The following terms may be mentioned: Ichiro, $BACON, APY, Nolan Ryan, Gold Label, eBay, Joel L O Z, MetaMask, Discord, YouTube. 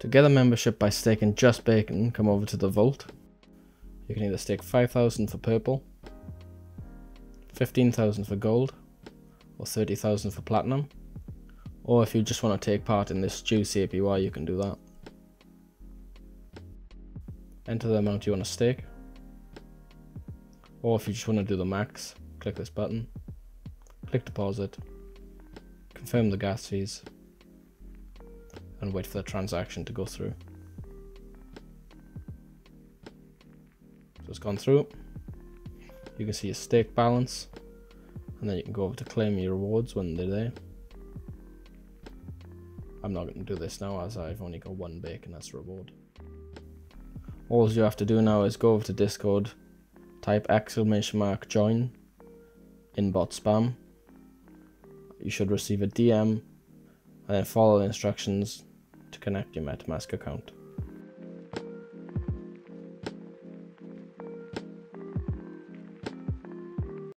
To get a membership by staking just bacon, come over to the vault. You can either stake 5,000 for purple, 15,000 for gold, or 30,000 for platinum. Or if you just want to take part in this juice APY, you can do that. Enter the amount you want to stake. Or if you just want to do the max, click this button. Click deposit. Confirm the gas fees. And wait for the transaction to go through. So it's gone through. You can see your stake balance. And then you can go over to claim your rewards when they're there. I'm not going to do this now as I've only got one bacon as a reward. All you have to do now is go over to Discord, type !join, inbot spam. You should receive a DM and then follow the instructions to connect your MetaMask account.